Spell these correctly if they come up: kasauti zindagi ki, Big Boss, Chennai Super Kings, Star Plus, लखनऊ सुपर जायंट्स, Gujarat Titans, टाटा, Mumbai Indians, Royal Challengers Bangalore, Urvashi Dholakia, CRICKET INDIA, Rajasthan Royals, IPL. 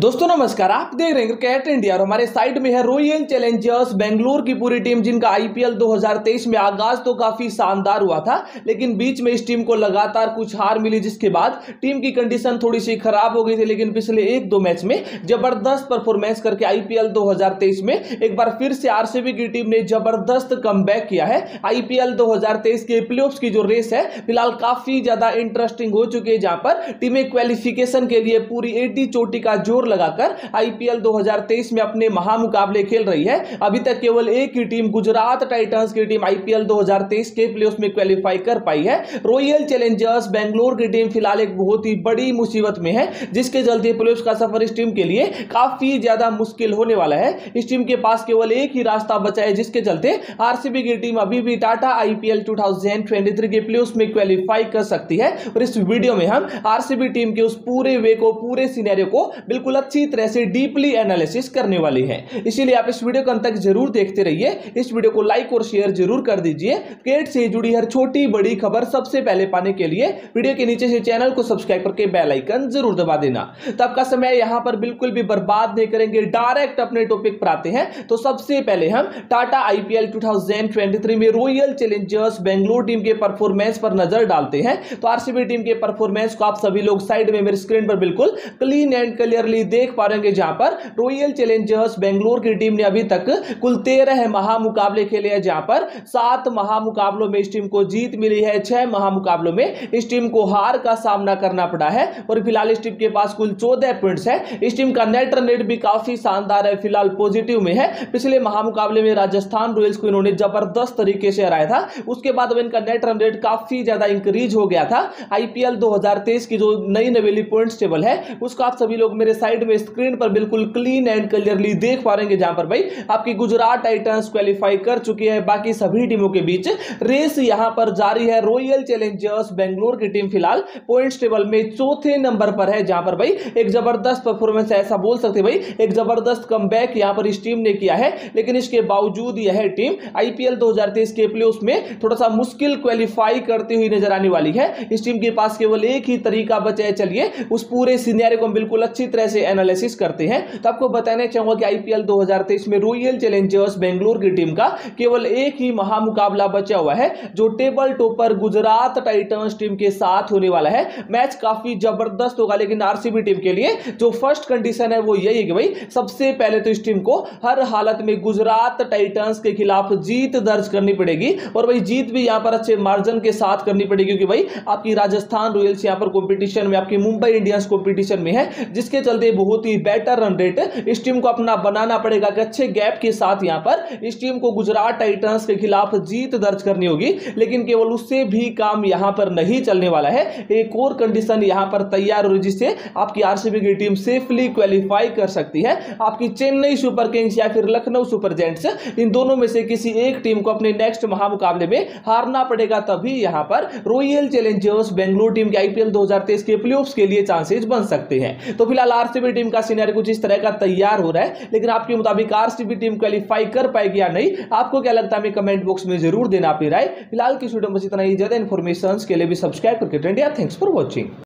दोस्तों नमस्कार, आप देख रहे हैं क्रिकेट इंडिया और हमारे साइड में है रॉयल चैलेंजर्स बेंगलुरु की पूरी टीम, जिनका आईपीएल 2023 में आगाज तो काफी शानदार हुआ था, लेकिन बीच में इस टीम को लगातार कुछ हार मिली, जिसके बाद टीम की कंडीशन थोड़ी सी खराब हो गई थी। लेकिन पिछले एक दो मैच में जबरदस्त परफॉर्मेंस करके आईपीएल 2023 में एक बार फिर से आरसीबी की टीम ने जबरदस्त कमबैक किया है। आईपीएल 2023 के प्लेऑफ्स की जो रेस है फिलहाल काफी ज्यादा इंटरेस्टिंग हो चुकी है, जहां पर टीमें क्वालिफिकेशन के लिए पूरी 80 चोटी का जोर लगाकर आईपीएल 2023 में अपने महामुकाबले खेल रही है। अभी तक केवल एक ही टीम गुजरात टाइटंस की टीम आईपीएल 2023 के प्लेऑफ में क्वालिफाई कर पाई है। रॉयल चैलेंजर्स बेंगलोर की टीम फिलहाल एक बहुत ही बड़ी मुसीबत में है, जिसके चलते प्लेऑफ का सफर इस टीम के लिए काफी ज्यादा मुश्किल होने वाला है। इस टीम के पास केवल एक ही रास्ता बचा है, जिसके चलते आरसीबी की टीम अभी भी टाटा आईपीएल 2023 के प्लेऑफ में क्वालिफाई कर सकती है। और इस वीडियो में हम आरसीबी टीम के उस पूरे वे को, पूरे सिनेरियो को बिल्कुल अच्छी तरह से डीपली एनालिसिस करने वाली है, इसीलिए आप इस वीडियो को अंत तक जरूर देखते रहिए। इस वीडियो को लाइक और शेयर जरूर कर दीजिए। क्रिकेट से जुड़ी हर छोटी बड़ी खबर सबसे पहले पाने के लिए वीडियो के नीचे से चैनल को सब्सक्राइब करके बेल आइकन जरूर दबा देना। तो आपका समय यहां पर बिल्कुल भी बर्बाद नहीं करेंगे, डायरेक्ट अपने टॉपिक पर आते हैं। तो सबसे पहले हम टाटा आईपीएल 2023 में रॉयल चैलेंजर्स बेंगलोर टीम के परफॉर्मेंस पर नजर डालते हैं। तो आरसीबी टीम के परफॉर्मेंस को आप सभी लोग साइड में मेरे स्क्रीन पर बिल्कुल क्लीन एंड क्लियरली देख पा रहे होंगे, जहां पर रॉयल चैलेंजर्स बेंगलोर की टीम ने अभी तक कुल 13 महामुकाबले खेले हैं, जहां पर 7 महामुकाबलों में इस टीम को जीत मिली है, 6 महामुकाबलों में इस टीम को हार का सामना करना पड़ा है। और फिलहाल इस टीम के पास कुल 14 पॉइंट्स है। इस टीम का नेट रन रेट भी काफी शानदार है, फिलहाल पॉजिटिव में है। पिछले महामुकाबले में राजस्थान रॉयल्स को इन्होंने जबरदस्त तरीके से हराया था, उसके बाद इनका नेट रन रेट काफी ज्यादा इंक्रीज हो गया था। आईपीएल 2023 की जो नई नवेली पॉइंट्स टेबल है उसको आप सभी लोग मेरे साइड में स्क्रीन पर बिल्कुल क्लीन एंड क्लियरली देख पा रहे हैं, जहां पर भाई आपकी गुजरात टाइटंस क्वालिफाई कर चुकी है। बाकी सभी टीमों के बीच रेस यहां पर जारी है। रॉयल चैलेंजर्स बेंगलोर की टीम फिलहाल पॉइंट्स टेबल में चौथे नंबर पर है, जहां पर भाई एक जबरदस्त परफॉर्मेंस, ऐसा बोल सकते भाई एक जबरदस्त कमबैक यहां पर इस टीम ने किया है। लेकिन इसके बावजूद यह टीम आईपीएल 2023 के प्लेऑफ में थोड़ा सा मुश्किल क्वालिफाई करती हुई नजर आने वाली है। इस टीम के पास केवल एक ही तरीका बचा है। चलिए उस पूरे सिनेरियो को बिल्कुल अच्छी तरह से एनालिसिस करते हैं। तो आपको बताना चाहूंगा कि आईपीएल 2023 में रॉयल चैलेंजर्स बेंगलोर की टीम का केवल एक ही महामुकाबला बचा हुआ है, जो table topper Gujarat Titans team के साथ होने वाला है। मैच काफी जबरदस्त होगा, लेकिन आरसीबी टीम के लिए जो फर्स्ट कंडीशन है वो यही है कि भाई सबसे पहले तो इस टीम को हर हालत में गुजरात टाइटंस के खिलाफ जीत दर्ज करनी पड़ेगी, और भाई जीत भी यहां पर अच्छे मार्जिन के साथ करनी पड़ेगी, क्योंकि भाई आपकी राजस्थान रॉयल्स यहां पर कॉम्पिटिशन में, आपकी मुंबई इंडियंस कॉम्पिटिशन में है, जिसके चलते बहुत ही बेटर रन रेट इस टीम को अपना बनाना पड़ेगा। अच्छे गैप के साथ यहां पर इस टीम को गुजरात टाइटंस के खिलाफ जीत दर्ज करनी होगी, लेकिन केवल उससे भी काम यहां पर नहीं चलने वाला है। एक और कंडीशन यहां पर तैयार हो, जिससे आपकी आरसीबी की टीम सेफली क्वालिफाई कर सकती है। आपकी चेन्नई सुपर किंग्स या फिर लखनऊ सुपर जायंट्स, इन दोनों में से किसी एक टीम को अपने नेक्स्ट महामुकाबले में हारना पड़ेगा, तभी यहां पर रॉयल चैलेंजर्स बेंगलोर टीम के आईपीएल 2023 के प्लेऑफ्स के लिए चांसेस बन सकते हैं। तो फिलहाल आरसीबी टीम का सिनेरियो कुछ इस तरह का तैयार हो रहा है, लेकिन आपके मुताबिक आरसीबी टीम क्वालिफाई कर पाएगी या नहीं, आपको क्या लगता है हमें कमेंट बॉक्स में जरूर देना अपनी राय। फिलहाल की वीडियो में इतना ही। ज्यादा इन्फॉर्मेशन के लिए भी सब्सक्राइब करके इंडिया। Thanks for watching.